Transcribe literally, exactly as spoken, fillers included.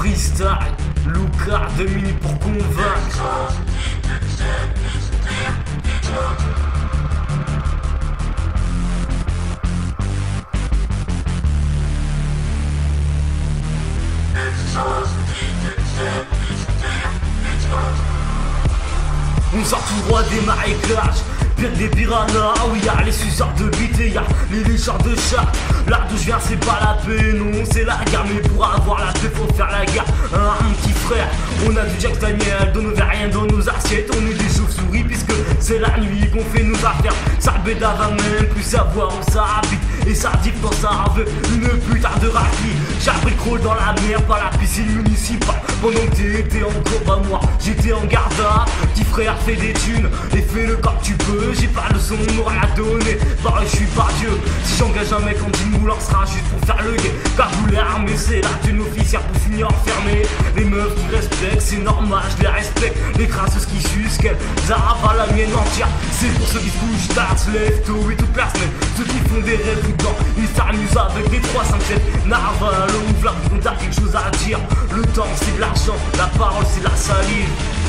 Freestyle Looka, deux minutes pour convaincre. On sort tout droit des marécages, bien des piranhas. Oui, y'a les suceurs de bite et y'a les lécheurs de chat. Là d'où je viens, c'est pas la paix, non, c'est la guerre. Mais pour avoir la paix, faut faire la guerre. Hein, un petit frère, on a du Jack Daniel dans nos verres, rien dans nos assiettes. On est des chauves-souris puisque c'est la nuit qu'on fait nos affaires. Ça bédave va même plus savoir où ça habite. Et ça dit quand ça veut une putain de raclie. J'avais le crawl dans la mer par la piscine municipale. Pendant que t'étais encore bah moi j'étais en garde à. Petit frère, fais des thunes et fais-le comme tu peux. J'ai pas de son noir à donner, pareil je suis pas vieux. Si j'engage un mec en dix moules, on sera juste pour faire le guet. Pas vouloir mais c'est la thune officière pour finir enfermé. Les meufs qui respectent, c'est normal, je les respecte. Les crasseuses qui sucent qu'elles pas la mienne entière. C'est pour ceux qui se couchent tard, se lèvent tôt et toute la semaine. Ceux qui font des rêves tout le temps, ils s'amusent avec des trois cinq sept narval, ouvre la bouche, on a quelque chose à dire. Le temps c'est de l'argent, la parole c'est de la salive.